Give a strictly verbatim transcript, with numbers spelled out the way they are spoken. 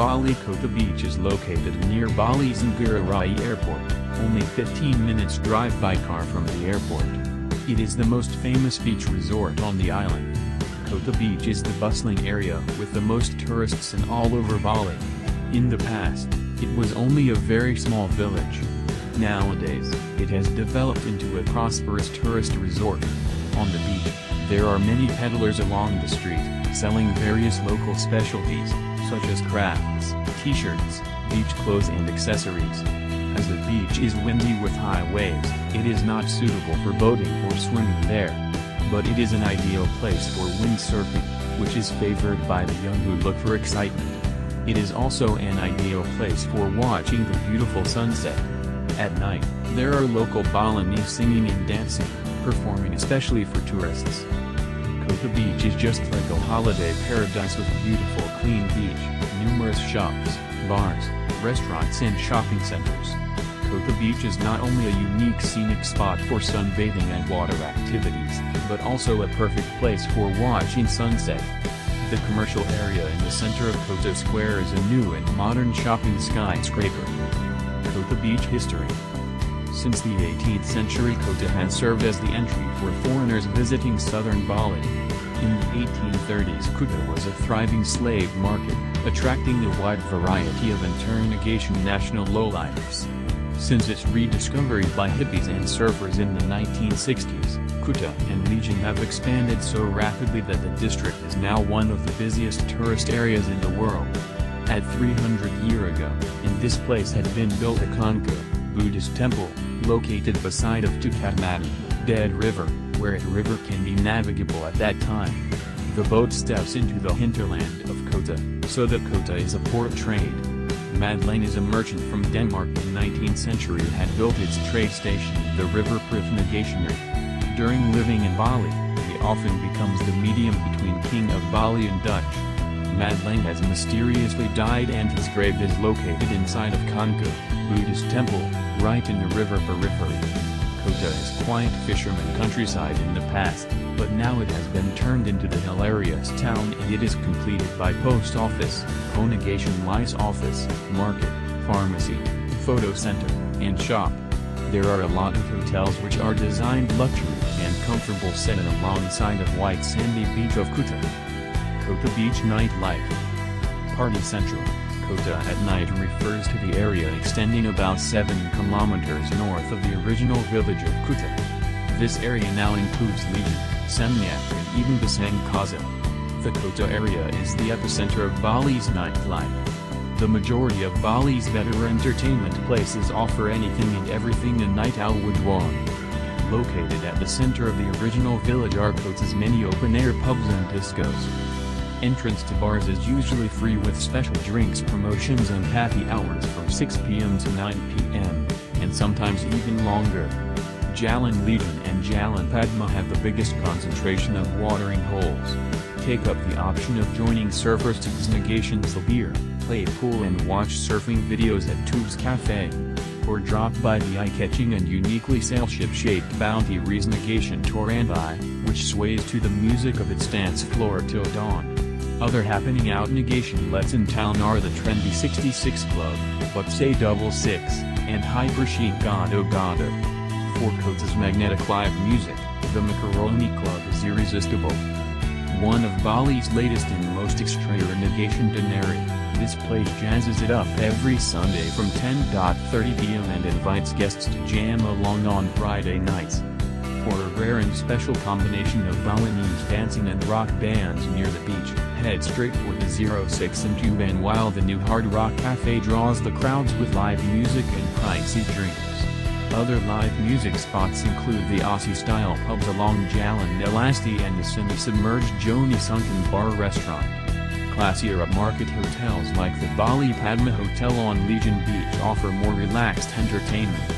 Bali Kuta Beach is located near Bali's Ngurah Rai Airport, only fifteen minutes drive by car from the airport. It is the most famous beach resort on the island. Kuta Beach is the bustling area with the most tourists in all over Bali. In the past, it was only a very small village. Nowadays, it has developed into a prosperous tourist resort. On the beach, there are many peddlers along the street, selling various local specialties, such as crafts, t-shirts, beach clothes and accessories. As the beach is windy with high waves, it is not suitable for boating or swimming there. But it is an ideal place for windsurfing, which is favored by the young who look for excitement. It is also an ideal place for watching the beautiful sunset. At night, there are local Balinese singing and dancing, performing especially for tourists. Kuta Beach is just like a holiday paradise with a beautiful clean beach, numerous shops, bars, restaurants and shopping centers. Kuta Beach is not only a unique scenic spot for sunbathing and water activities, but also a perfect place for watching sunset. The commercial area in the center of Kuta Square is a new and modern shopping skyscraper. Kuta Beach history. Since the eighteenth century, Kuta has served as the entry for foreigners visiting southern Bali. In the eighteen thirties, Kuta was a thriving slave market, attracting a wide variety of internegation national lowlifes. Since its rediscovery by hippies and surfers in the nineteen sixties, Kuta and Legian have expanded so rapidly that the district is now one of the busiest tourist areas in the world. At three hundred years ago, in this place had been built a Kanku, Buddhist temple, located beside of Tukad Madine, Dead River, where a river can be navigable at that time. The boat steps into the hinterland of Kuta, so that Kuta is a port trade. Madeleine is a merchant from Denmark in nineteenth century and had built its trade station, the River Prithvigationary. During living in Bali, he often becomes the medium between King of Bali and Dutch. Madeleine has mysteriously died and his grave is located inside of Kanku, Buddhist temple, right in the river periphery. Kuta is quiet fisherman countryside in the past, but now it has been turned into the hilarious town and it is completed by post office, Conegation Lice office, market, pharmacy, photo center, and shop. There are a lot of hotels which are designed luxury and comfortable set alongside of white sandy beach of Kuta. Kuta Beach nightlife. Party central. Kuta at night refers to the area extending about seven kilometers north of the original village of Kuta. This area now includes Legian, Seminyak and even the Sangkaza. The Kuta area is the epicenter of Bali's nightlife. The majority of Bali's better entertainment places offer anything and everything a night owl would want. Located at the center of the original village are Kuta's many open-air pubs and discos. Entrance to bars is usually free with special drinks promotions and happy hours from six p m to nine p m, and sometimes even longer. Jalan Legion and Jalan Padma have the biggest concentration of watering holes. Take up the option of joining surfers to Xnegation Sabir, play pool and watch surfing videos at Tubes Cafe. Or drop by the eye-catching and uniquely sail-ship-shaped Bounty Reznegation Torandai, which sways to the music of its dance floor till dawn. Other happening out negation lets in town are the trendy sixty-six Club, Buxay Double Six, and Hyper Chic Gado Gado. For Kuta's magnetic live music, the Macaroni Club is irresistible. One of Bali's latest and most extraordinary negation dinari, this place jazzes it up every Sunday from ten to thirty p m and invites guests to jam along on Friday nights. For a rare and special combination of Balinese dancing and rock bands near the beach, head straight for the zero six in Tuban while the new Hard Rock Cafe draws the crowds with live music and pricey drinks. Other live music spots include the Aussie-style pubs along Jalan Nelasti and the semi-submerged Joni Sunken Bar Restaurant. Classier upmarket hotels like the Bali Padma Hotel on Legian Beach offer more relaxed entertainment.